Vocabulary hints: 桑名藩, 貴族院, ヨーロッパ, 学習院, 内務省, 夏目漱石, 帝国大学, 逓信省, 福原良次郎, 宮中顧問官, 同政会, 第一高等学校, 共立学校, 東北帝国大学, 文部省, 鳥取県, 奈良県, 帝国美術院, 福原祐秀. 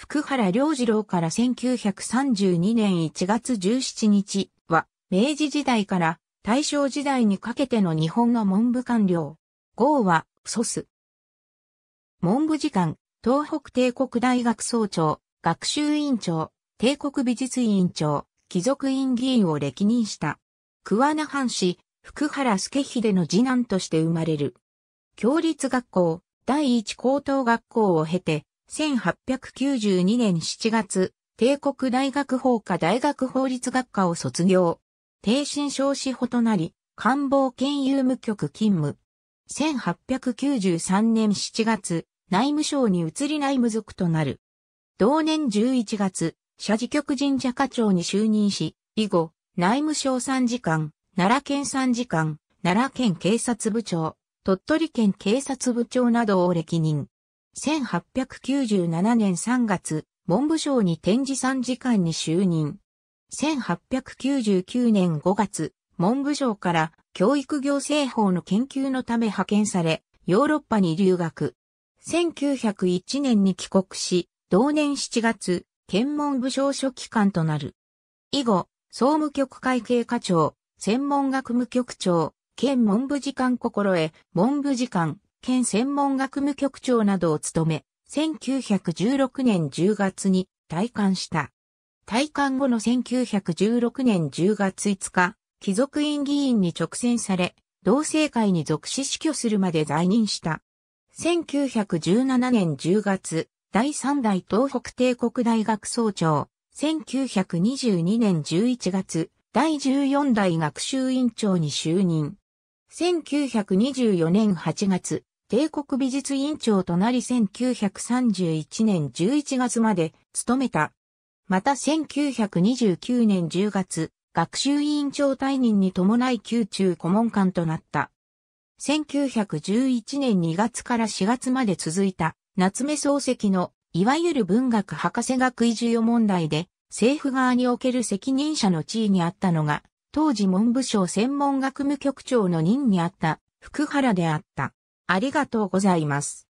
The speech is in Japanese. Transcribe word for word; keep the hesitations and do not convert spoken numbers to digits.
福原良次郎からせんきゅうひゃくさんじゅうにねんいちがつじゅうしちにちは、明治時代から大正時代にかけての日本の文部官僚。号は、ソス。文部次官、東北帝国大学総長、学習院長、帝国美術院長、貴族院議員を歴任した。桑名藩士、福原祐秀の次男として生まれる。共立学校、第一高等学校を経て、せんはっぴゃくきゅうじゅうにねんしちがつ、帝国大学法科大学法律学科を卒業。逓信省司法となり、官房兼郵務局勤務。せんはっぴゃくきゅうじゅうさんねんしちがつ、内務省に移り内務属となる。同年じゅういちがつ、社寺局神社課長に就任し、以後、内務省参事官、奈良県参事官、奈良県警察部長、鳥取県警察部長などを歴任。せんはっぴゃくきゅうじゅうななねんさんがつ、文部省に典事参事官に就任。せんはっぴゃくきゅうじゅうきゅうねんごがつ、文部省から教育行政法の研究のため派遣され、ヨーロッパに留学。せんきゅうひゃくいちねんに帰国し、同年しちがつ、検問部省書記官となる。以後、総務局会計課長、専門学務局長、兼文部次官心得、文部次官、兼専門学務局長などを務め、せんきゅうひゃくじゅうろくねんじゅうがつに退官した。退官後のせんきゅうひゃくじゅうろくねんじゅうがついつか、貴族院議員に直選され、同政会に属し死去するまで在任した。せんきゅうひゃくじゅうななねんじゅうがつ、だいさんだい東北帝国大学総長、せんきゅうひゃくにじゅうにねんじゅういちがつ、だいじゅうよんだい学習院長に就任。せんきゅうひゃくにじゅうよねんはちがつ、帝国美術院長となりせんきゅうひゃくさんじゅういちねんじゅういちがつまで務めた。またせんきゅうひゃくにじゅうきゅうねんじゅうがつ、学習院長退任に伴い宮中顧問官となった。せんきゅうひゃくじゅういちねんにがつからしがつまで続いた夏目漱石のいわゆる文学博士学位授与問題で政府側における責任者の地位にあったのが当時文部省専門学務局長の任にあった福原であった。ありがとうございます。